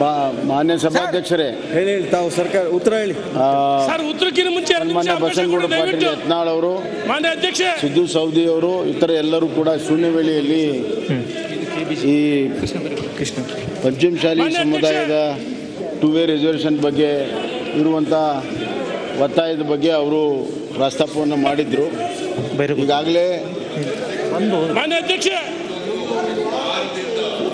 मान्य सभाध्यक्षरे तावु सरकार उत्तर हेळि सर उत्तरक्किंत मुंचे मान्य बसनगौड पाटील यत्नाळ अवरु मान्य अध्यक्ष सिद्धू सौदी अवरु इतर एल्लरू कूड शून्य वेळेयल्लि ಈ ಕೃಷ್ಣ ಪಂಚಮಶಾಲಿ ಸಮುದಾಯದ ಟು ವೇ ರಿಸರ್ವೇಷನ್ ಬಗ್ಗೆ ಇರುವಂತ ಒತ್ತಾಯದ ಬಗ್ಗೆ ಅವರು ಪ್ರಸ್ತಾಪವನ್ನು ಮಾಡಿದ್ರು. ಈಗಾಗಲೇ ಮಾನ್ಯ ಅಧ್ಯಕ್ಷ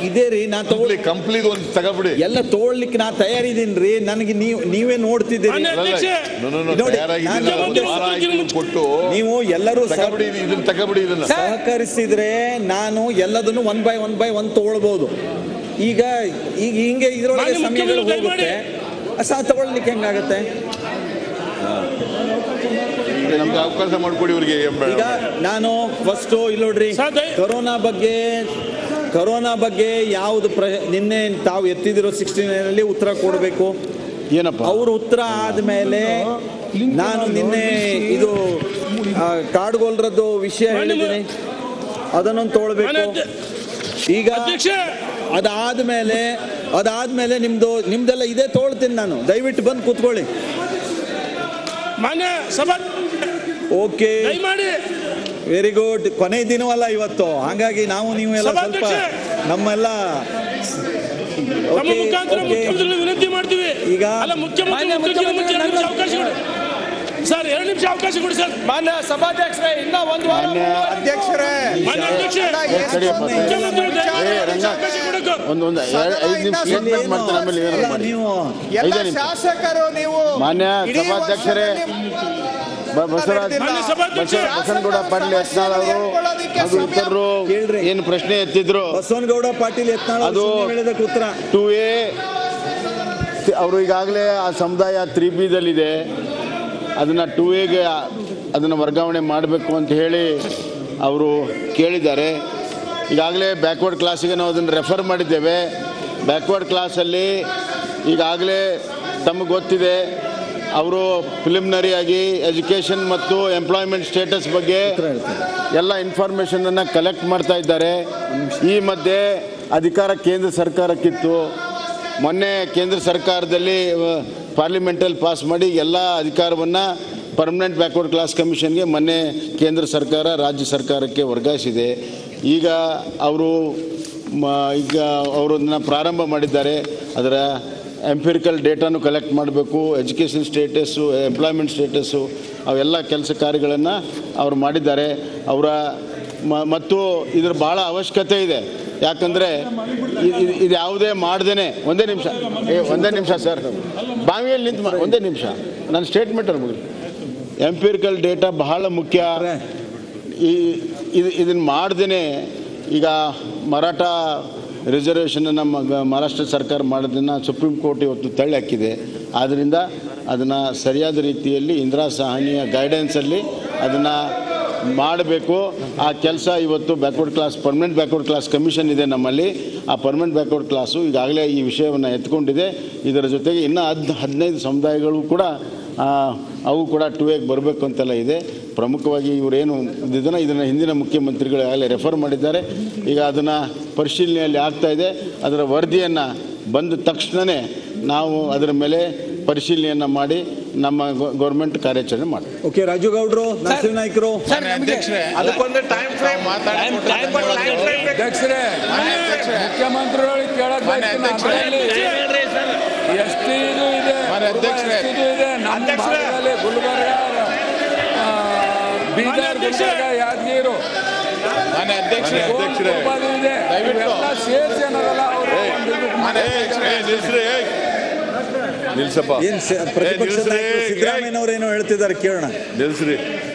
ಇದೇ ರೀ ನಾನು ತಗೊಳ್ಳಿ ಕಂಪ್ಲೀಟ್ ಒಂದು ತಗಬಿಡಿ ಎಲ್ಲ ತಗೊಳ್ಳಲಿಕ್ಕೆ ನಾನು ತಯಾರಿದ್ದೀನಿ ರೀ. ನನಗೆ ನೀವೇ ನೋಡ್ತಿದ್ದೀರಿ ನೀವು ಎಲ್ಲರೂ ತಗಬಿಡಿ ಇದನ್ನ ತಗಬಿಡಿ ಇದನ್ನ ಸಹಕರಿಸಿದ್ರೆ ನಾನು ಎಲ್ಲದನ್ನು 1/1 ತಗೊಳ್ಳಬಹುದು. ಈಗ ಈಗ ಹಿಂಗೆ ಇದರೊಳಗೆ ಸಮಯಗಳು ಹೋಗುತ್ತೆ ಅಸಾ ತಗೊಳ್ಳಲಿಕ್ಕೆ ಹೆಂಗಾಗುತ್ತೆ ನಮಗೆ ಅವಕಾಶ ಮಾಡಿಕೊಡಿ ಇವರಿಗೆ. ಈಗ ನಾನು ಫಸ್ಟ್ ಇಲ್ಲಿ ನೋಡ್ರಿ ಕರೋನಾ ಬಗ್ಗೆ ಯಾವುದು ನಿನ್ನೆ ತಾವು ಎತ್ತಿದಿರೋ 69 ಅಲ್ಲಿ ಉತ್ತರ ಕೊಡಬೇಕು ಏನಪ್ಪ ಅವ್ರ ಉತ್ತರ ಆದಮೇಲೆ ನಾನು ನಿನ್ನೆ ಇದು ಕಾಡ್ಗೋಲ್ರದ್ದು ವಿಷಯ ಹೇಳಿದ್ದೀನಿ ಅದನ್ನು ತಗೊಳ್ಬೇಕು. ಈಗ ಅದಾದ್ಮೇಲೆ ನಿಮ್ದೆಲ್ಲ ಇದೇ ತಗೊಳ್ತೀನಿ ನಾನು. ದಯವಿಟ್ಟು ಬಂದು ಕೂತ್ಕೊಳ್ಳಿ ಮಾನ್ಯ ಸಭಾ. Okay very good. ಕೊನೆ ದಿನವಲ್ಲ ಇವತ್ತು, ಹಾಗಾಗಿ ನಾವು ನೀವು ಎಲ್ಲ ಸ್ವಲ್ಪ ನಮ್ಮೆಲ್ಲ ವಿನಂತಿ ಮಾಡ್ತೀವಿ. ಈಗ ಸರ್ 2 ನಿಮಿಷ ಅವಕಾಶ ಕೊಡಿ ಸರ್. ಮಾನ್ಯ ಸಭಾಧ್ಯಕ್ಷರೇ ಇನ್ನ ಒಂದು ವಾರ ಅಧ್ಯಕ್ಷರೇ ಮಾನ್ಯ ಅಧ್ಯಕ್ಷರೇ ಒಂದು 5 ನಿಮಿಷ ಸ್ಟೇಟ್ಮೆಂಟ್ ಮಾಡ್ತಾರೆ ಆಮೇಲೆ ಏನು ಮಾಡಿ ಎಲ್ಲ ಶಾಸಕರು ನೀವು ಮಾನ್ಯ ಸಭಾಧ್ಯಕ್ಷರೇ ಬಸವರಾಜ್ ಬಸನಗೌಡ ಪಾಟೀಲ್ ಯತ್ನಾಳ್ ಅವರು ಅದು ಇತರರು ಏನು ಪ್ರಶ್ನೆ ಎತ್ತಿದ್ರು ಬಸವನಗೌಡ ಪಾಟೀಲ್ ಯತ್ನಾಳ್ ಅದು ಉತ್ತರ 2A ಅವರು ಈಗಾಗಲೇ ಆ ಸಮುದಾಯ 3B ದಲ್ಲಿದೆ ಅದನ್ನು 2Aಗೆ ಅದನ್ನು ವರ್ಗಾವಣೆ ಮಾಡಬೇಕು ಅಂತ ಹೇಳಿ ಅವರು ಕೇಳಿದ್ದಾರೆ. ಈಗಾಗಲೇ ಬ್ಯಾಕ್ವರ್ಡ್ ಕ್ಲಾಸಿಗೆ ನಾವು ಅದನ್ನು ರೆಫರ್ ಮಾಡಿದ್ದೇವೆ. ಬ್ಯಾಕ್ವರ್ಡ್ ಕ್ಲಾಸಲ್ಲಿ ಈಗಾಗಲೇ ತಮಗೆ ಗೊತ್ತಿದೆ ಅವರು ಪ್ರಿಲಿಮಿನರಿಯಾಗಿ ಎಜುಕೇಷನ್ ಮತ್ತು ಎಂಪ್ಲಾಯ್ಮೆಂಟ್ ಸ್ಟೇಟಸ್ ಬಗ್ಗೆ ಎಲ್ಲ ಇನ್ಫಾರ್ಮೇಷನನ್ನು ಕಲೆಕ್ಟ್ ಮಾಡ್ತಾ ಇದ್ದಾರೆ. ಈ ಮಧ್ಯೆ ಅಧಿಕಾರ ಕೇಂದ್ರ ಸರ್ಕಾರಕ್ಕಿತ್ತು, ಮೊನ್ನೆ ಕೇಂದ್ರ ಸರ್ಕಾರದಲ್ಲಿ ಪಾರ್ಲಿಮೆಂಟಲ್ಲಿ ಪಾಸ್ ಮಾಡಿ ಎಲ್ಲ ಅಧಿಕಾರವನ್ನು ಪರ್ಮನೆಂಟ್ ಬ್ಯಾಕ್ವರ್ಡ್ ಕ್ಲಾಸ್ ಕಮಿಷನ್ಗೆ ಮೊನ್ನೆ ಕೇಂದ್ರ ಸರ್ಕಾರ ರಾಜ್ಯ ಸರ್ಕಾರಕ್ಕೆ ವರ್ಗಾಯಿಸಿದೆ. ಈಗ ಅವರನ್ನು ಪ್ರಾರಂಭ ಮಾಡಿದ್ದಾರೆ. ಅದರ ಎಂಪಿರಿಕಲ್ ಡೇಟಾನು ಕಲೆಕ್ಟ್ ಮಾಡಬೇಕು, ಎಜುಕೇಷನ್ ಸ್ಟೇಟಸ್ಸು ಎಂಪ್ಲಾಯ್ಮೆಂಟ್ ಸ್ಟೇಟಸ್ಸು ಅವೆಲ್ಲ ಕೆಲಸ ಕಾರ್ಯಗಳನ್ನು ಅವರು ಮಾಡಿದ್ದಾರೆ. ಮತ್ತು ಇದ್ರ ಭಾಳ ಅವಶ್ಯಕತೆ ಇದೆ. ಯಾಕಂದರೆ ಇದು ಯಾವುದೇ ಮಾಡ್ದೇನೆ ಒಂದೇ ನಿಮಿಷ ಸರ್ ಬಾವಿಯಲ್ಲಿ ನಿಂತು ಒಂದೇ ನಿಮಿಷ ನನ್ನ ಸ್ಟೇಟ್ಮೆಂಟ್ ಅನ್ಬೋದು. ಎಂಪಿರಿಕಲ್ ಡೇಟಾ ಬಹಳ ಮುಖ್ಯ. ಇದನ್ನು ಮಾಡ್ದೇ ಈಗ ಮರಾಠ ರಿಸರ್ವೇಷನನ್ನು ಮಹಾರಾಷ್ಟ್ರ ಸರ್ಕಾರ ಮಾಡೋದನ್ನು ಸುಪ್ರೀಂ ಕೋರ್ಟ್ ಇವತ್ತು ತಳ್ಳಿ ಹಾಕಿದೆ. ಆದ್ದರಿಂದ ಅದನ್ನು ಸರಿಯಾದ ರೀತಿಯಲ್ಲಿ ಇಂದಿರಾ ಸಾಹನಿಯ ಗೈಡೆನ್ಸಲ್ಲಿ ಅದನ್ನು ಮಾಡಬೇಕು. ಆ ಕೆಲಸ ಇವತ್ತು backward class permanent backward class commission ಇದೆ ನಮ್ಮಲ್ಲಿ. ಆ ಪರ್ಮನೆಂಟ್ ಬ್ಯಾಕ್ವರ್ಡ್ ಕ್ಲಾಸು ಈಗಾಗಲೇ ಈ ವಿಷಯವನ್ನು ಎತ್ಕೊಂಡಿದೆ. ಇದರ ಜೊತೆಗೆ ಇನ್ನೂ 15 ಸಮುದಾಯಗಳು ಕೂಡ ಟು ಎಗೆ ಬರಬೇಕು ಅಂತೆಲ್ಲ ಇದೆ. ಪ್ರಮುಖವಾಗಿ ಇವರೇನು ಇದನ್ನು ಹಿಂದಿನ ಮುಖ್ಯಮಂತ್ರಿಗಳು ಆಗಲೇ ರೆಫರ್ ಮಾಡಿದ್ದಾರೆ. ಈಗ ಅದನ್ನು ಪರಿಶೀಲನೆಯಲ್ಲಿ ಆಗ್ತಾ ಇದೆ. ಅದರ ವರದಿಯನ್ನು ಬಂದ ತಕ್ಷಣವೇ ನಾವು ಅದರ ಮೇಲೆ ಪರಿಶೀಲನೆಯನ್ನು ಮಾಡಿ ನಮ್ಮ ಗೌರ್ಮೆಂಟ್ ಕಾರ್ಯಾಚರಣೆ ಮಾಡ್ತೀವಿ. ಓಕೆ ರಾಜು ಗೌಡ್ರು ನಾಯಕರು ಯಾದಗಿರು ಸಿದ್ದರಾಮಯ್ಯನವರೇನೋ ಹೇಳ್ತಿದ್ದಾರೆ ಕೇಳೋಣ.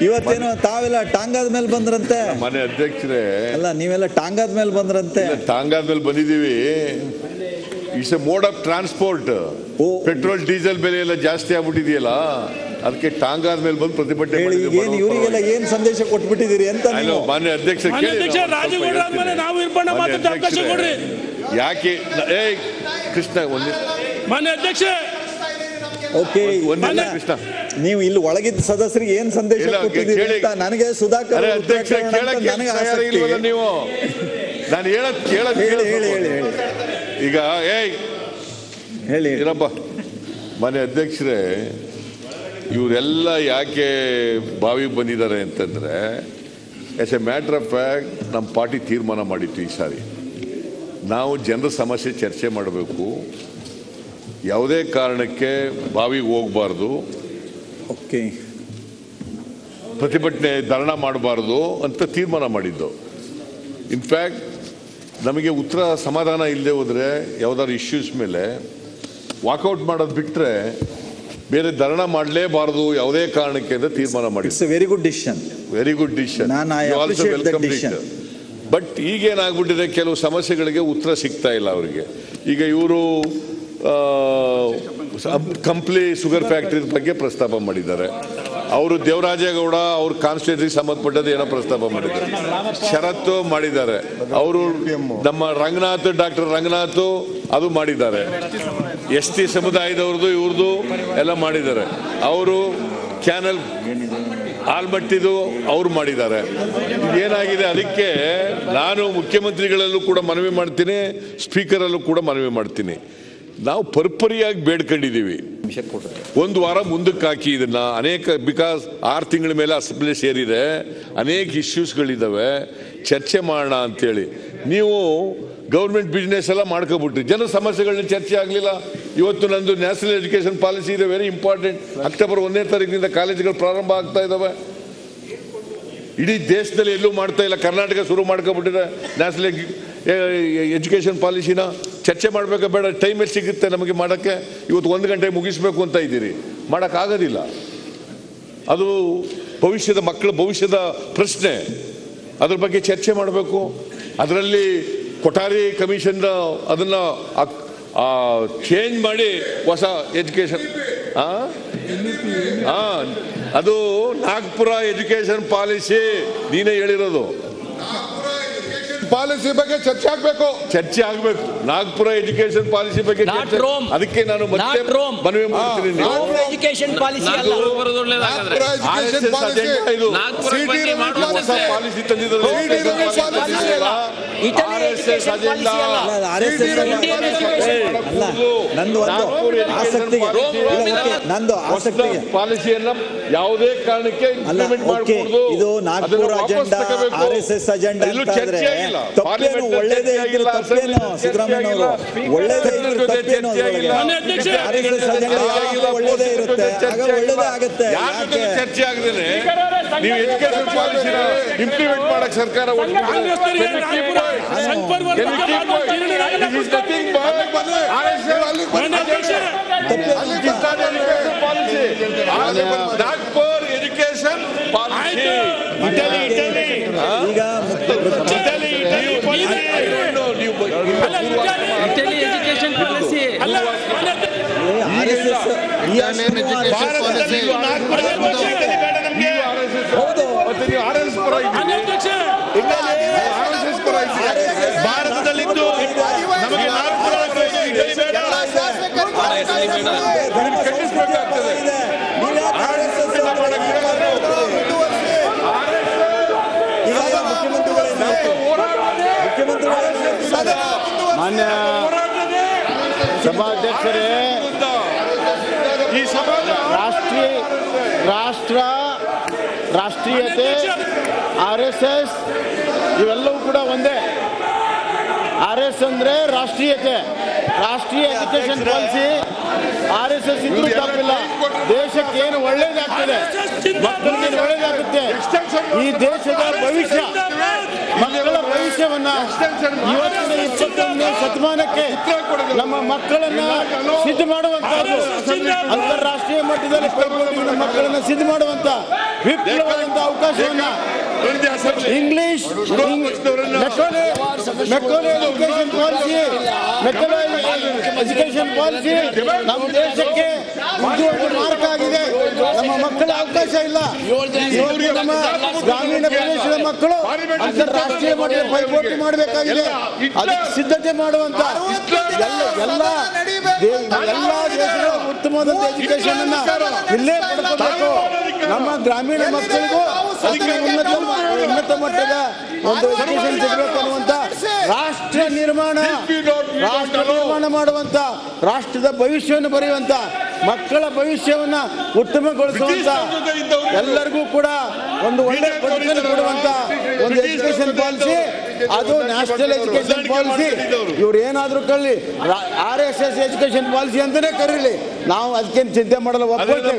ಇವತ್ತೇನೋ ತಾವೆಲ್ಲ ಟಾಂಗಾದ ಮೇಲೆ ಬಂದ್ರಂತೆ ಮನೆ ಅಧ್ಯಕ್ಷರೇ. ಅಲ್ಲ ನೀವೆಲ್ಲ ಟಾಂಗಾದ ಮೇಲೆ ಬಂದ್ರಂತೆ. ಟಾಂಗಾದ ಮೇಲೆ ಬಂದಿದ್ದೀವಿ. It's a mode of transport. Petrol diesel ಬೆಲೆ ಎಲ್ಲ ಜಾಸ್ತಿ ಆಗ್ಬಿಟ್ಟಿದೆಯಲ್ಲ, ಅದಕ್ಕೆ ಟಾಂಗಾದ ಮೇಲೆ ಬಂದು ಪ್ರತಿಭಟನೆ ಏನು ಇವರಿಗೆಲ್ಲ ಏನು ಸಂದೇಶ ಕೊಟ್ಬಿಟ್ಟಿದ್ದೀರಿ ಅಂತ ಮಾನ್ಯ ಅಧ್ಯಕ್ಷ ಯಾಕೆ ಕೃಷ್ಣ ಒಂದು ಮಾನ್ಯ ಅಧ್ಯಕ್ಷ ಓಕೆ ಒಂದಿಲ್ಲ ಕೃಷ್ಣ ನೀವು ಇಲ್ಲಿ ಒಳಗಿದ್ದ ಸದಸ್ಯರಿಗೆ ಏನು ಸಂದೇಶ ಕೊಟ್ಟಿದ್ದೀರಿ ಅಂತ ನನಗೆ ಸುಧಾಕರ್ ಅಧ್ಯಕ್ಷ ಕೇಳಕ್ಕೆ ನನಗೆ ಆಸಕ್ತಿ ಇಲ್ಲವಲ್ಲ ನೀವು ನಾನು ಹೇಳೋದು ಈಗ ಹೇಳಿ ಏನಪ್ಪ ಮನೆ ಅಧ್ಯಕ್ಷರೇ, ಇವರೆಲ್ಲ ಯಾಕೆ ಬಾವಿಗೆ ಬಂದಿದ್ದಾರೆ ಅಂತಂದರೆ as a matter of fact ನಮ್ಮ ಪಾರ್ಟಿ ತೀರ್ಮಾನ ಮಾಡಿತ್ತು ಈ ಸಾರಿ ನಾವು ಜನರ ಸಮಸ್ಯೆ ಚರ್ಚೆ ಮಾಡಬೇಕು, ಯಾವುದೇ ಕಾರಣಕ್ಕೆ ಬಾವಿಗೆ ಹೋಗಬಾರ್ದು, ಓಕೆ ಪ್ರತಿಭಟನೆ ಧರಣ ಮಾಡಬಾರ್ದು ಅಂತ ತೀರ್ಮಾನ ಮಾಡಿದ್ದು. ಇನ್ಫ್ಯಾಕ್ಟ್ ನಮಗೆ ಉತ್ತರ ಸಮಾಧಾನ ಇಲ್ಲದೆ ಹೋದರೆ ಯಾವುದಾದ್ರು ಇಶ್ಯೂಸ್ ಮೇಲೆ ವಾಕೌಟ್ ಮಾಡೋದು ಬಿಟ್ಟರೆ ಬೇರೆ ಧರಣ ಮಾಡಲೇಬಾರದು ಯಾವುದೇ ಕಾರಣಕ್ಕೆ ಅಂತ ತೀರ್ಮಾನ ಮಾಡಿ. It's a very good decision, very good decision. But ಈಗೇನಾಗ್ಬಿಟ್ಟಿದೆ, ಕೆಲವು ಸಮಸ್ಯೆಗಳಿಗೆ ಉತ್ತರ ಸಿಗ್ತಾ ಇಲ್ಲ ಅವರಿಗೆ. ಈಗ ಇವರು ಕಂಪ್ಲಿ ಶುಗರ್ ಫ್ಯಾಕ್ಟ್ರಿ ಬಗ್ಗೆ ಪ್ರಸ್ತಾಪ ಮಾಡಿದ್ದಾರೆ, ಅವರು ದೇವರಾಜೇಗೌಡ ಅವ್ರ ಕಾನ್ಸ್ಟಿಟ್ಯೂನ್ಸಿಗೆ ಸಂಬಂಧಪಟ್ಟದ್ದು ಏನೋ ಪ್ರಸ್ತಾಪ ಮಾಡಿದ್ದಾರೆ, ಷರತ್ತು ಮಾಡಿದ್ದಾರೆ ಅವರು. ನಮ್ಮ ರಂಗನಾಥ್, ಡಾಕ್ಟರ್ ರಂಗನಾಥ್ ಅದು ಮಾಡಿದ್ದಾರೆ, ಎಸ್ ಟಿ ಸಮುದಾಯದವ್ರದ್ದು ಇವ್ರದ್ದು ಎಲ್ಲ ಮಾಡಿದ್ದಾರೆ, ಅವರು ಕ್ಯಾನಲ್ ಆಲ್ಮಟ್ಟಿದು ಅವ್ರು ಮಾಡಿದ್ದಾರೆ. ಏನಾಗಿದೆ, ಅದಕ್ಕೆ ನಾನು ಮುಖ್ಯಮಂತ್ರಿಗಳಲ್ಲೂ ಕೂಡ ಮನವಿ ಮಾಡ್ತೀನಿ, ಸ್ಪೀಕರಲ್ಲೂ ಕೂಡ ಮನವಿ ಮಾಡ್ತೀನಿ, ನಾವು ಪರ್ಪರಿಯಾಗಿ ಬೇಡ್ಕೊಂಡಿದ್ದೀವಿ ಒಂದು ವಾರ ಮುಂದಕ್ಕೆ ಹಾಕಿ ಇದನ್ನ. ಅನೇಕ ಬಿಕಾಸ್ 6 ತಿಂಗಳ ಮೇಲೆ ಅಸೆಂಬ್ಲಿ ಸೇರಿದೆ, ಅನೇಕ ಇಶ್ಯೂಸ್ಗಳಿದ್ದಾವೆ, ಚರ್ಚೆ ಮಾಡೋಣ ಅಂತೇಳಿ. ನೀವು ಗೌರ್ಮೆಂಟ್ ಬಿಸ್ನೆಸ್ ಎಲ್ಲ ಮಾಡ್ಕೊಬಿಟ್ರಿ, ಜನ ಸಮಸ್ಯೆಗಳನ್ನ ಚರ್ಚೆ ಆಗಲಿಲ್ಲ. ಇವತ್ತು ನಂದು ನ್ಯಾಷನಲ್ ಎಜುಕೇಷನ್ ಪಾಲಿಸಿ ಇದೆ, ವೆರಿ ಇಂಪಾರ್ಟೆಂಟ್. ಅಕ್ಟೋಬರ್ 1ನೇ ತಾರೀಕಿನಿಂದ ಕಾಲೇಜುಗಳು ಪ್ರಾರಂಭ ಆಗ್ತಾ ಇದ್ದಾವೆ, ಇಡೀ ದೇಶದಲ್ಲಿ ಎಲ್ಲೂ ಮಾಡ್ತಾ ಇಲ್ಲ. ಕರ್ನಾಟಕ ಶುರು ಮಾಡ್ಕೊಬಿಟ್ಟಿದೆ ನ್ಯಾಷನಲ್ ಎಜುಕೇಷನ್ ಪಾಲಿಸಿನ. ಚರ್ಚೆ ಮಾಡಬೇಕಾ ಬೇಡ? ಟೈಮೇ ಸಿಗುತ್ತೆ ನಮಗೆ ಮಾಡೋಕ್ಕೆ. ಇವತ್ತು 1 ಗಂಟೆ ಮುಗಿಸ್ಬೇಕು ಅಂತ ಇದ್ದೀರಿ, ಮಾಡೋಕ್ಕಾಗೋದಿಲ್ಲ. ಅದು ಭವಿಷ್ಯದ ಮಕ್ಕಳ ಭವಿಷ್ಯದ ಪ್ರಶ್ನೆ, ಅದ್ರ ಬಗ್ಗೆ ಚರ್ಚೆ ಮಾಡಬೇಕು. ಅದರಲ್ಲಿ ಕೊಠಾರಿ ಕಮಿಷನ್ ಅದನ್ನು ಚೇಂಜ್ ಮಾಡಿ ಹೊಸ ಎಜುಕೇಷನ್, ಅದು ನಾಗ್ಪುರ ಎಜುಕೇಷನ್ ಪಾಲಿಸಿ ನೀನೇ ಹೇಳಿರೋದು, ಪಾಲಿಸಿ ಬಗ್ಗೆ ಚರ್ಚೆ ಆಗಬೇಕು, ಚರ್ಚೆ ಆಗಬೇಕು. ನಾಗ್ಪುರ ಎಜುಕೇಶನ್ ಪಾಲಿಸಿ ಬಗ್ಗೆ ಅದಕ್ಕೆ ನಾನು ಮತ್ತೆ ಮನವಿ ಮಾಡ್ತೀನಿ. ಪಾಲಿಸಿ ತಂದಿದ್ದಾರೆ, ಆರ್ಎಸ್ಎಸ್ ಅಜೆಂಡಾ. ನಂದು ಆಸಕ್ತಿಗೆ ಪಾಲಿಸಿಯನ್ನ ಯಾವುದೇ ಕಾರಣಕ್ಕೆ ಇಂಪ್ಲಿಮೆಂಟ್ ಮಾಡಬಹುದು. ಇದು ನಾಗ್ಪುರ ಅಜೆಂಡಾ, ಆರ್ಎಸ್ಎಸ್ ಅಜೆಂಡಾ ಅಂತ ಆದ್ರೆ ತಪ್ಪೇನು, ಒಳ್ಳೇದೇ ಇದ್ರೆ ತಪ್ಪೇನು ಸಿದ್ದರಾಮಯ್ಯ ಅವರು, ಒಳ್ಳೇದೇ ಇದ್ರೆ ತಪ್ಪೇನು. ಆರ್ಎಸ್ಎಸ್ ಅಜೆಂಡಾ ಯಾವಾಗ ಒಳ್ಳೇದೇ ಇರುತ್ತೆ ಆಗ ಒಳ್ಳೇದೇ ಆಗುತ್ತೆ. ಯಾಕೆ ಚರ್ಚೆ ಆಗದೇನೆ ನೀವು ಎಜುಕೇಶನ್ ಪಾಲಿಸಿ ಇಂಪ್ಲಿಮೆಂಟ್ ಮಾಡಕ್ಕೆ ಸರ್ಕಾರ ಭಾರತದಲ್ಲಿದ್ದು ನಮಗೆ ಮಾನ್ಯ ಸಭಾಧ್ಯಕ್ಷರೇ, ಈ ಸಮಾಜ ರಾಷ್ಟ್ರೀಯತೆ, RSS ಇವೆಲ್ಲವೂ ಕೂಡ ಒಂದೇ. RSS ಅಂದ್ರೆ ರಾಷ್ಟ್ರೀಯತೆ, ರಾಷ್ಟ್ರೀಯ ಎಜುಕೇಶನ್ ಪಾಲಿಸಿ RSS ಇದ್ರೂ ತಪ್ಪಿಲ್ಲ. ದೇಶಕ್ಕೆ ಏನು ಒಳ್ಳೇದಾಗ್ತದೆ, ಮಕ್ಕಳಿಗೆ ಒಳ್ಳೇದಾಗುತ್ತೆ, ಈ ದೇಶದ ಭವಿಷ್ಯ, ಮಕ್ಕಳ ಭವಿಷ್ಯವನ್ನ ಇವತ್ತಿನ 21ನೇ ಶತಮಾನಕ್ಕೆ ನಮ್ಮ ಮಕ್ಕಳನ್ನ ಸಿದ್ಧ ಮಾಡುವಂತಹದ್ದು, ಅಂತಾರಾಷ್ಟ್ರೀಯ ಮಟ್ಟದಲ್ಲಿ ನಮ್ಮ ಮಕ್ಕಳನ್ನ ಸಿದ್ಧ ಮಾಡುವಂತ ವಿಪ್ಲವಾದಂತಹ ಅವಕಾಶವನ್ನ ಇಂಗ್ಲಿಷ್ ಎಜುಕೇಶನ್ ಪಾಲಿಸಿ ನಮ್ಮ ದೇಶಕ್ಕೆ ಮಾರ್ಗ ಆಗಿದೆ. ನಮ್ಮ ಮಕ್ಕಳ ಅವಕಾಶ ಇಲ್ಲ, ನಮ್ಮ ಗ್ರಾಮೀಣ ಪ್ರದೇಶದ ಮಕ್ಕಳು ಅಂತಾರಾಷ್ಟ್ರೀಯ ಮಟ್ಟದ ಪೈಪೋಟಿ ಮಾಡಬೇಕಾಗಿದೆ. ಅದಕ್ಕೆ ಸಿದ್ಧತೆ ಮಾಡುವಂತ ಎಲ್ಲ ದೇಶಗಳು ಉತ್ತಮವಾದಂತ ಎಜುಕೇಶನ್ ಅನ್ನ ಇಲ್ಲೇ ಪಡ್ಕೋಬೇಕು. ನಮ್ಮ ಗ್ರಾಮೀಣ ಮಕ್ಕಳಿಗೂ ಉನ್ನತ ಮಟ್ಟದ ಒಂದು ಎಜುಕೇಶನ್ ಸಿಗಬೇಕು ಅನ್ನುವಂತ ರಾಷ್ಟ್ರ ನಿರ್ಮಾಣ ನಿರ್ಮಾಣ ಮಾಡುವಂತ ರಾಷ್ಟ್ರದ ಭವಿಷ್ಯವನ್ನು ಬರೆಯುವಂತ ಮಕ್ಕಳ ಭವಿಷ್ಯವನ್ನು ಉತ್ತಮಗೊಳಿಸುವಂತ ಎಲ್ಲರಿಗೂ ಕೂಡ ಒಂದು ಒಳ್ಳೆಯ ಬದುಕನ್ನು ಕೊಡುವಂತ ಒಂದು ಎಜುಕೇಶನ್ ಪಾಲಿಸಿ ಅದು ನ್ಯಾಷನಲ್ ಎಜುಕೇಶನ್ ಪಾಲಿಸಿ. ಇವರು ಏನಾದರೂ ಕಳ್ಳಿ RSS ಎಜುಕೇಶನ್ ಪಾಲಿಸಿ ಅಂತಾನೆ ಕರೀಲಿ, ನಾವು ಅದಕ್ಕೇನು ಚಿಂತೆ ಮಾಡಲ್ಲ, ಒಪ್ಪಿಕೊಳ್ಳಿ.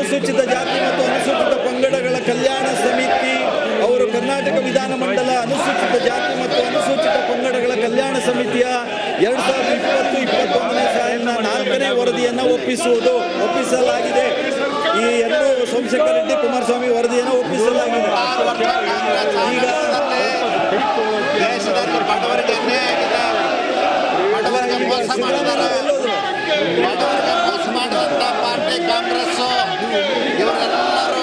ಅನುಸೂಚಿತ ಜಾತಿ ಮತ್ತು ಅನುಸೂಚಿತ ಪಂಗಡಗಳ ಕಲ್ಯಾಣ ಸಮಿತಿ ಅವರು ಕರ್ನಾಟಕ ವಿಧಾನಮಂಡಲ ಅನುಸೂಚಿತ ಜಾತಿ ಮತ್ತು ಅನುಸೂಚಿತ ಪಂಗಡಗಳ ಕಲ್ಯಾಣ ಸಮಿತಿಯ 2020-21 ಸಾಲಿನ 4ನೇ ವರದಿಯನ್ನು ಒಪ್ಪಿಸಲಾಗಿದೆ. ಈ ಎರಡು ಸೋಮಶೇಖರ ರೆಡ್ಡಿ ಕುಮಾರಸ್ವಾಮಿ ವರದಿಯನ್ನು ಒಪ್ಪಿಸಲಾಗಿದೆ. ಈಗ ದೇಶದಲ್ಲಿ ಬಡವರಿಗೆ ಮೋಸ ಮಾಡುವಂತ ಪಾರ್ಟಿ ಕಾಂಗ್ರೆಸ್, ಇವರೆಲ್ಲರೂ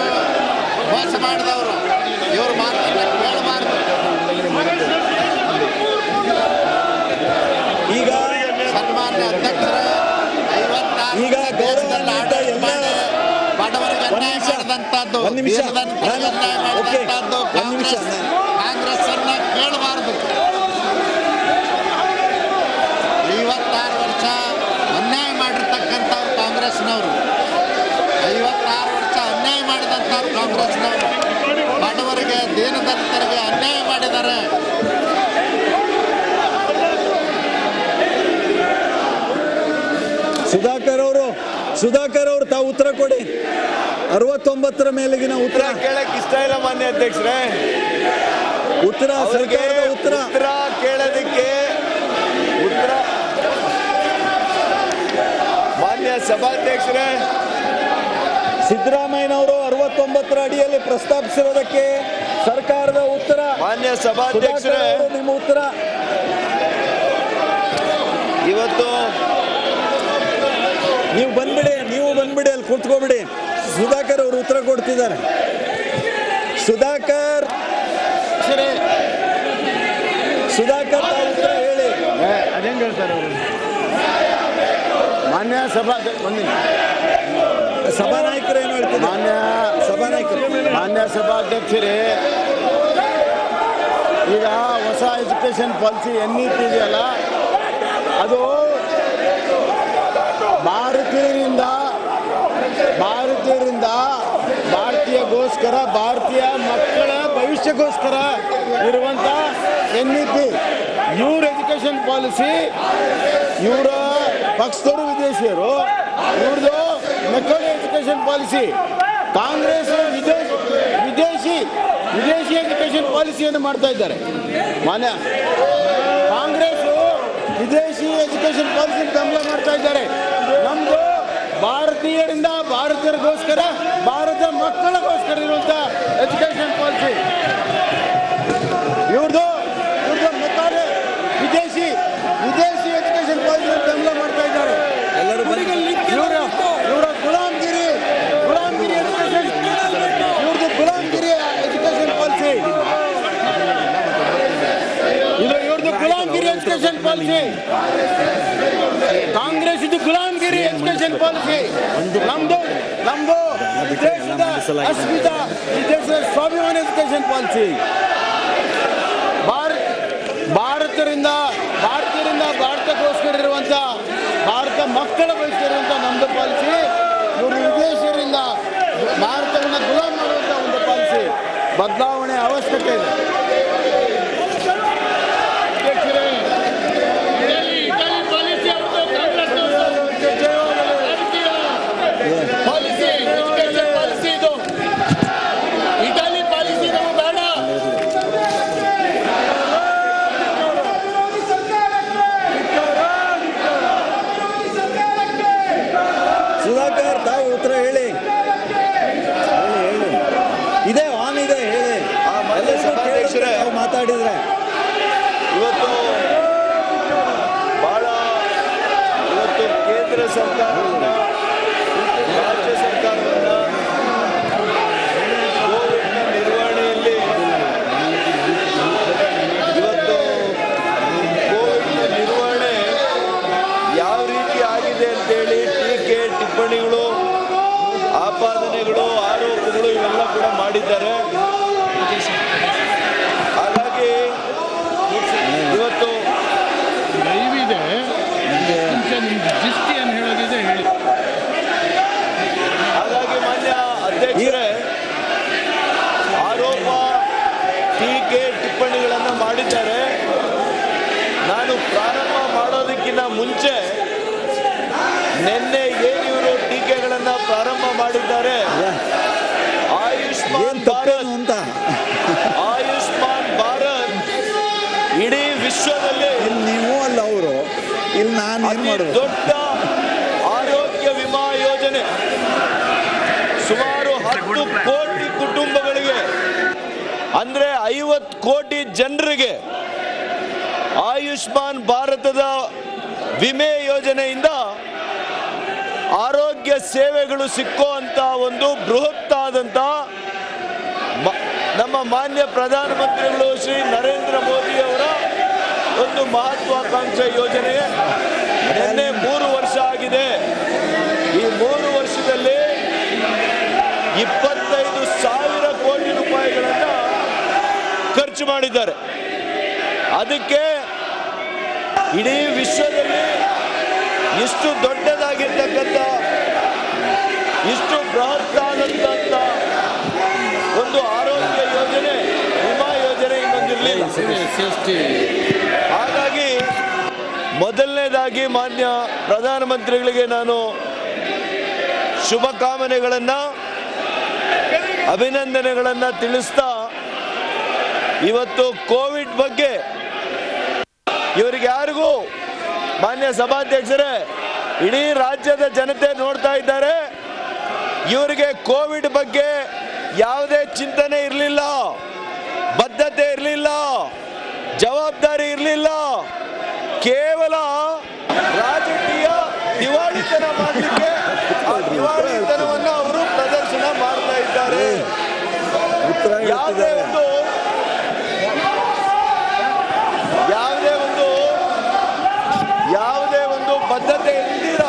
ಮೋಸ ಮಾಡಿದವರು. ಇವರು ಈಗ ಸನ್ಮಾನ್ಯ ಅಧ್ಯಕ್ಷರ 54 ಆಡಳಿತ ಮಾಡಿ ಬಡವರಿಗೆ ಅನ್ಯಾಯ ಮಾಡಿದಂತದ್ದು, ಅನ್ಯಾಯ ಮಾಡಿದಂತದ್ದು ಕಾಂಗ್ರೆಸ್ ಅನ್ನ ಕೇಳಬಾರದು. 56 ವರ್ಷ ಅನ್ಯಾಯ ಮಾಡಿರ್ತಕ್ಕಂಥವ್ರು ಕಾಂಗ್ರೆಸ್ನವರು, 56 ವರ್ಷ ಅನ್ಯಾಯ ಮಾಡಿದಂಥವ್ರು ಕಾಂಗ್ರೆಸ್ನವರು. ಬಡವರಿಗೆ ದೀನದಲಿತರಿಗೆ ಅನ್ಯಾಯ ಮಾಡಿದ್ದಾರೆ. ಸುಧಾಕರ್ ಅವರು ತಾವು ಉತ್ತರ ಕೊಡಿ. 69 ಮೇಲಿಗಿನ ಉತ್ತರ ಕೇಳಕ್ಕೆ ಇಷ್ಟ ಇಲ್ಲ ಮಾನ್ಯ ಅಧ್ಯಕ್ಷರೇ. ಉತ್ತರ ಉತ್ತರ ಕೇಳೋದಕ್ಕೆ ಮಾನ್ಯ ಸಭಾಧ್ಯಕ್ಷರೇ, ಸಿದ್ದರಾಮಯ್ಯನವರು 69 ಅಡಿಯಲ್ಲಿ ಪ್ರಸ್ತಾಪಿಸಿರೋದಕ್ಕೆ ಸರ್ಕಾರದ ಉತ್ತರ. ಮಾನ್ಯ ಸಭಾಧ್ಯಕ್ಷರೇ, ನಿಮ್ಮ ಉತ್ತರ ಇವತ್ತು ನೀವು ಬಂದ್ಬಿಡಿ ಅಲ್ಲಿ ಕೂತ್ಕೋಬಿಡಿ. ಸುಧಾಕರ್ ಅವರು ಉತ್ತರ ಕೊಡ್ತಿದ್ದಾರೆ. ಸುಧಾಕರ್ ಉತ್ತರ ಹೇಳಿ. ಅದೇನು ಹೇಳ್ತಾರೆ ಅವರು? ಮಾನ್ಯ ಸಭಾನಾಯಕರು ಏನು ಹೇಳ್ತಾರೆ? ಮಾನ್ಯ ಸಭಾಧ್ಯಕ್ಷರೇ, ಈಗ ಹೊಸ ಎಜುಕೇಶನ್ ಪಾಲಿಸಿ NEP ಇದೆಯಲ್ಲ, ಅದು ಭಾರತೀಯ NEP your education policy your pakshadaru videshiyaru ivrdu mekal education policy Congress ವಿದೇಶಿ ಎಜುಕೇಶನ್ ಪಾಲಿಸಿಯನ್ನು ಮಾಡ್ತಾ ಇದ್ದಾರೆ. ಮಾನ್ಯ ಕಾಂಗ್ರೆಸ್ ವಿದೇಶಿ ಎಜುಕೇಶನ್ ಪಾಲಿಸಿ ಗಮನ ಮಾಡ್ತಾ ಇದ್ದಾರೆ. ನಮ್ಮದು ಭಾರತೀಯರಿಂದ ಭಾರತೀಯರಿಗೋಸ್ಕರ ಭಾರತ ಮಕ್ಕಳಿಗೋಸ್ಕರ ಇರುವಂತ ಎಜುಕೇಶನ್ ಪಾಲಿಸಿ. ಇವ್ರದ್ದು ಮತಾರೆ ವಿದೇಶಿ ಎಜುಕೇಶನ್ ಪಾಲಿಸಿ ಗಮನ ಮಾಡ್ತಾ ಇದ್ದಾರೆ. एजुकेशन पॉलिसी कांग्रेस गुलामगिरी एजुकेशन पॉलिसी नम्दु अस्मिता स्वाभिमान एजुकेशन पॉलिसी ಭಾರತದಿಂದ ಭಾರತಕ್ಕೋಸ್ಕರ ಇರುವಂತ ಭಾರತ ಮಕ್ಕಳ ಬಗ್ಗೆ ಇರುವಂತ ನಮ್ದು ಪಾಲಿಸಿ ಇವರು ವಿದೇಶಿಯರಿಂದ ಭಾರತವನ್ನು ಗುಲಾಮ್ ಮಾಡುವಂತ ಒಂದು ಪಾಲಿಸಿ ಬದಲಾವಣೆ ಅವಶ್ಯಕತೆ ಇದೆ. ದೊಡ್ಡ ಆರೋಗ್ಯ ವಿಮಾ ಯೋಜನೆ ಸುಮಾರು 10 ಕೋಟಿ ಕುಟುಂಬಗಳಿಗೆ ಅಂದ್ರೆ 50 ಕೋಟಿ ಜನರಿಗೆ ಆಯುಷ್ಮಾನ್ ಭಾರತದ ವಿಮೆ ಯೋಜನೆಯಿಂದ ಆರೋಗ್ಯ ಸೇವೆಗಳು ಸಿಕ್ಕುವಂತ ಒಂದು ಬೃಹತ್ ಆದಂತ ನಮ್ಮ ಮಾನ್ಯ ಪ್ರಧಾನಮಂತ್ರಿಗಳು ಶ್ರೀ ನರೇಂದ್ರ ಮೋದಿ ಅವರ ಒಂದು ಮಹತ್ವಾಕಾಂಕ್ಷೆ ಯೋಜನೆ. ನಿನ್ನೆ 3 ವರ್ಷ ಆಗಿದೆ. ಈ 3 ವರ್ಷದಲ್ಲಿ 25,000 ಕೋಟಿ ರೂಪಾಯಿಗಳನ್ನ ಖರ್ಚು ಮಾಡಿದ್ದಾರೆ. ಅದಕ್ಕೆ ಇಡೀ ವಿಶ್ವದಲ್ಲಿ ಇಷ್ಟು ದೊಡ್ಡದಾಗಿರ್ತಕ್ಕಂಥ ಇಷ್ಟು ಬೃಹತ್ತಾದಂತ ಒಂದು ಆರೋಗ್ಯ ಯೋಜನೆ ವಿಮಾ ಯೋಜನೆ ಇನ್ನೊಂದಿರಲಿಲ್ಲ. ಹಾಗಾಗಿ ಮೊದಲನೇದಾಗಿ ಮಾನ್ಯ ಪ್ರಧಾನಮಂತ್ರಿಗಳಿಗೆ ನಾನು ಶುಭ ಕಾಮನೆಗಳನ್ನು ಅಭಿನಂದನೆಗಳನ್ನು ತಿಳಿಸ್ತಾ ಇವತ್ತು ಕೋವಿಡ್ ಬಗ್ಗೆ ಇವರಿಗೆ ಯಾರಿಗೂ ಮಾನ್ಯ ಸಭಾಧ್ಯಕ್ಷರೇ ಇಡೀ ರಾಜ್ಯದ ಜನತೆ ನೋಡ್ತಾ ಇದ್ದಾರೆ. ಇವರಿಗೆ ಕೋವಿಡ್ ಬಗ್ಗೆ ಯಾವುದೇ ಚಿಂತನೆ ಇರಲಿಲ್ಲ, ಬದ್ಧತೆ ಇರಲಿಲ್ಲ, ಜವಾಬ್ದಾರಿ ಇರಲಿಲ್ಲ. ಕೇವಲ ರಾಜಕೀಯ ದಿವಾಳಿತನ ಮಾಡಲಿಕ್ಕೆ ಆ ದಿವಾಳಿತನವನ್ನು ಅವರು ಪ್ರದರ್ಶನ ಮಾಡ್ತಾ ಇದ್ದಾರೆ. ಯಾವುದೇ ಒಂದು ಬದ್ಧತೆ ಇದ್ದೀರಾ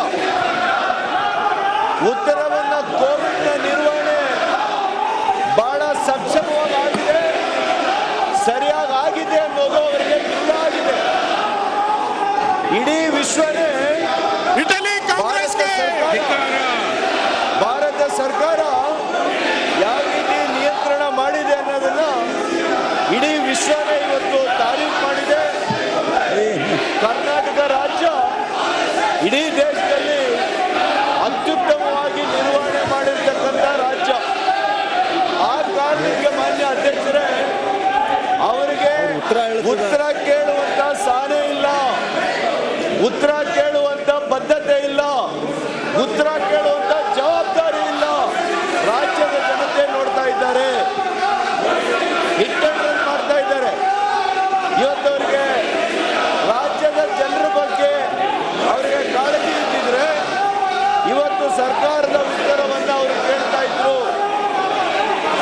ಉತ್ತರವನ್ನ ಕೋವಿಡ್ನ ನಿರ್ವಹಣೆ ಬಹಳ ಸಕ್ಷಮವಾಗಿ ಆಗಿದೆ, ಸರಿಯಾಗಿ ಆಗಿದೆ ಅನ್ನೋದು ಅವರಿಗೆ ಗೊತ್ತಾಗಿದೆ. ಇಡೀ ವಿಶ್ವನೇ ಭಾರತ ಸರ್ಕಾರ ಯಾವ ರೀತಿ ನಿಯಂತ್ರಣ ಮಾಡಿದೆ ಅನ್ನೋದನ್ನ ಇಡೀ ವಿಶ್ವನೇ ಇವತ್ತು ತಾರೀಫ್ ಇಡೀ ದೇಶದಲ್ಲಿ ಅತ್ಯುತ್ತಮವಾಗಿ ನಿರ್ವಹಣೆ ಮಾಡಿರತಕ್ಕಂತ ರಾಜ್ಯ. ಆ ಕಾರಣಕ್ಕೆ ಮಾನ್ಯ ಅಧ್ಯಕ್ಷರೇ ಅವರಿಗೆ ಉತ್ತರ ಕೇಳುವಂತ ಸಾನೆ ಇಲ್ಲ, ಉತ್ತರ ಕೇಳುವಂತ ಬದ್ಧತೆ ಇಲ್ಲ, ಉತ್ತರ ಕೇಳುವಂತ ಜವಾಬ್ದಾರಿ ಇಲ್ಲ. ರಾಜ್ಯದ ಜನತೆ ನೋಡ್ತಾ ಇದ್ದಾರೆ, ಇಂಟರ್ವ್ಯೂ ಮಾಡ್ತಾ ಇದ್ದಾರೆ. ಇವತ್ತವರಿಗೆ ರಾಜ್ಯದ ಜನರ ಬಗ್ಗೆ ಅವರಿಗೆ ಕಾಳಜಿ ಇದ್ದಿದ್ರೆ ಇವತ್ತು ಸರ್ಕಾರದ ಉತ್ತರವನ್ನು ಅವರು ಕೇಳ್ತಾ ಇದ್ರು,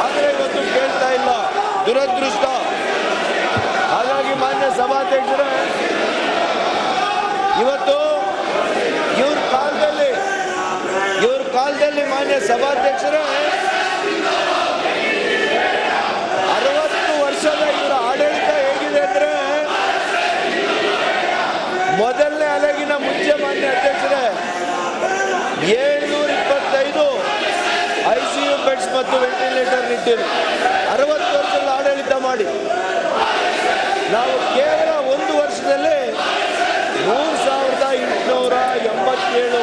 ಆದರೆ ಇವತ್ತು ಕೇಳ್ತಾ ಇಲ್ಲ, ದುರದೃಷ್ಟ. ಹಾಗಾಗಿ ಮಾನ್ಯ ಸಭಾಧ್ಯಕ್ಷರೇ, ಇವತ್ತು ಇವ್ರ ಕಾಲದಲ್ಲಿ ಮಾನ್ಯ ಸಭಾಧ್ಯಕ್ಷರೇ 60 ವರ್ಷದ ಇವರ ಆಡಳಿತ ಹೇಗಿದೆ ಅಂದ್ರೆ, ಮೊದಲನೇ ಅಲೆಗಿನ ಮುಂಚೆ ಮಾನ್ಯ ಅಧ್ಯಕ್ಷರೇ 725 ICU ಬೆಡ್ಸ್ ಮತ್ತು ವೆಂಟಿಲೇಟರ್ ಇಟ್ಟಿರು. 60 ವರ್ಷದ ಆಡಳಿತ ಮಾಡಿ ನಾವು ಕೇವಲ ಒಂದು ವರ್ಷದಲ್ಲಿ 3,887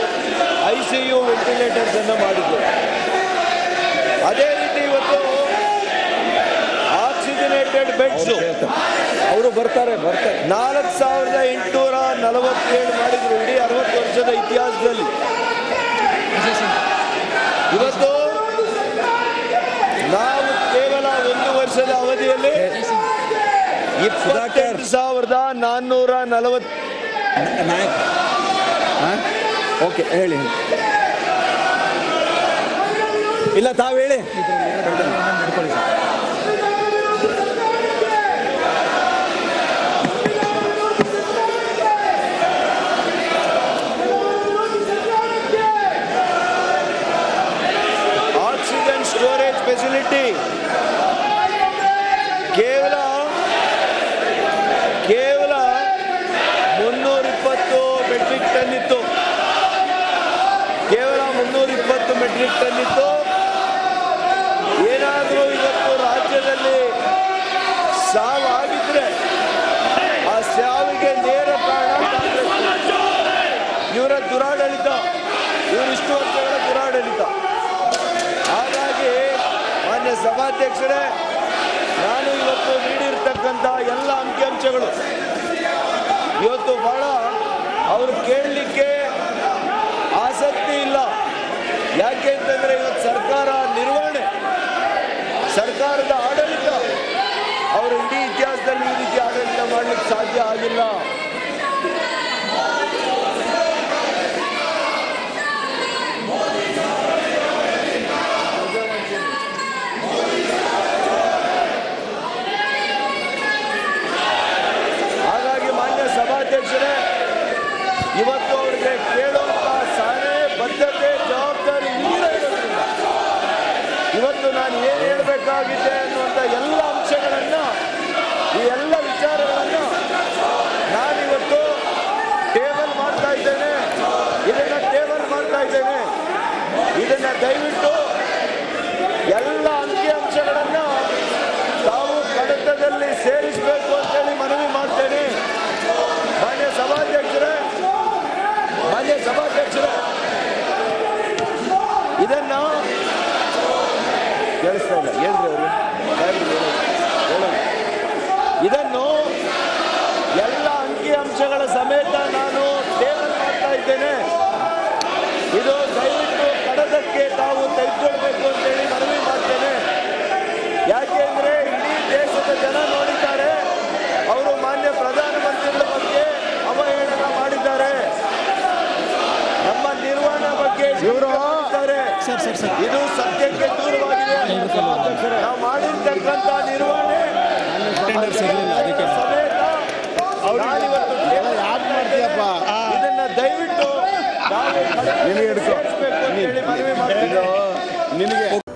ICU ವೆಂಟಿಲೇಟರ್ಸ್ ಅನ್ನು ಮಾಡಿದ್ರು. ಅದೇ ರೀತಿ ಇವತ್ತು ಆಕ್ಸಿಜನೇಟೆಡ್ ಬೆಡ್ಸ್ ಅವರು ಬರ್ತಾರೆ 4,847 ಮಾಡಿದ್ರು ಇಡೀ 60 ವರ್ಷದ ಇತಿಹಾಸದಲ್ಲಿ. ಇವತ್ತು ನಾವು ಕೇವಲ ಒಂದು ವರ್ಷದ ಅವಧಿಯಲ್ಲಿ 28,440 ಓಕೆ ಹೇಳಿ ಇಲ್ಲ ತಾವು ಹೇಳಿ ಆಕ್ಸಿಜನ್ ಸ್ಟೋರೇಜ್ ಫೆಸಿಲಿಟಿ ಕೇವಲ 320 ಮೆಟ್ರಿಕ್ ಟನ್ ಇತ್ತು. ಕೇವಲ 320 ಮೆಟ್ರಿಕ್ ಟನ್ ಇತ್ತು. ಏನಾದರೂ ಇವತ್ತು ರಾಜ್ಯದಲ್ಲಿ ಸಾವಾಗಿದ್ರೆ ಆ ಸಾವಿಗೆ ನೇರ ಕಾರಣ ಕಾಂಗ್ರೆಸ್, ಇವರ ದುರಾಡಳಿತ, ಇವರಿಷ್ಟು ವರ್ಷಗಳ ದುರಾಡಳಿತ. ಹಾಗಾಗಿ ಮಾನ್ಯ ಸಭಾಧ್ಯಕ್ಷರೇ, ನಾನು ಇವತ್ತು ನೀಡಿರ್ತಕ್ಕಂಥ ಎಲ್ಲ ಅಂಕಿಅಂಶಗಳು ಇವತ್ತು ಬಹಳ ಅವರು ಕೇಳಲಿಕ್ಕೆ ಆಸಕ್ತಿ ಇಲ್ಲ. ಯಾಕೆ ಅಂತಂದರೆ ಇವತ್ತು ಸರ್ಕಾರ ನಿರ್ವಹಣೆ, ಸರ್ಕಾರದ ಆಡಳಿತ ಅವರು ಇಡೀ ಇತಿಹಾಸದಲ್ಲಿ ಈ ರೀತಿ ಆಡಳಿತ ಮಾಡಲಿಕ್ಕೆ ಸಾಧ್ಯ ಆಗಿಲ್ಲ. ಹಾಗಾಗಿ ಮಾನ್ಯ ಸಭಾಧ್ಯಕ್ಷರೇ, ಇವತ್ತು ಅವರಿಗೆ ಕೇಳುವಂಥ ಸಾರೆ, ಬದ್ಧತೆ, ಜವಾಬ್ದಾರಿ ಇರೋದ್ರಿಂದ ಇವತ್ತು ನಾನು ಏನು ಹೇಳಬೇಕಾಗಿದೆ ಅನ್ನುವಂಥ ಎಲ್ಲ ಅಂಶಗಳನ್ನು, ಈ ಎಲ್ಲ ವಿಚಾರಗಳನ್ನು ನಾನಿವತ್ತು ಟೇಬಲ್ ಮಾಡ್ತಾ ಇದ್ದೇನೆ. ಇದನ್ನು ದಯವಿಟ್ಟು ಎಲ್ಲ ಅಂಕಿಅಂಶಗಳನ್ನು ತಾವು ಕಡತದಲ್ಲಿ ಸೇರಿಸಬೇಕು ಅಂತೇಳಿ ಮನವಿ ಮಾಡ್ತೇನೆ. ಮಾನ್ಯ ಸಭಾಧ್ಯಕ್ಷರೇ, ಇದನ್ನ ಕೇಳಿಸ್ತಾ ಇಲ್ಲ ಏನ್ರಿ ಅವರು, ಇದನ್ನು ಎಲ್ಲ ಅಂಕಿಅಂಶಗಳ ಸಮೇತ ನಾನು ಟೇಬಲ್ ಮಾಡ್ತಾ ಇದ್ದೇನೆ. ಇದು ದಯವಿಟ್ಟು ಕಡತಕ್ಕೆ ತಾವು ತೆಗೆದುಕೊಳ್ಬೇಕು ಅಂತೇಳಿ ಮನವಿ ಮಾಡ್ತೇನೆ. ಯಾಕೆ ಅಂದರೆ ಇಡೀ ದೇಶದ ಜನ ನೋಡಿದ್ದಾರೆ, ಅವರು ಮಾನ್ಯ ಪ್ರಧಾನಮಂತ್ರಿಗಳ ಬಗ್ಗೆ ಅವಹೇಳನ ಮಾಡಿದ್ದಾರೆ, ನಮ್ಮ ನಿರ್ವಹಣೆ ಬಗ್ಗೆ ಇದ್ದಾರೆ. ಇದು ಸತ್ಯಕ್ಕೆ ದೂರವಾಗಿದೆ. ನಾವು ಮಾಡಿರ್ತಕ್ಕಂಥ ನಿರ್ವಹಣೆ ಸಮೇತ ನಾನಿವತ್ತು ಇದನ್ನ ದಯವಿಟ್ಟು ಮನವಿ ಮಾಡ್ತೀನಿ.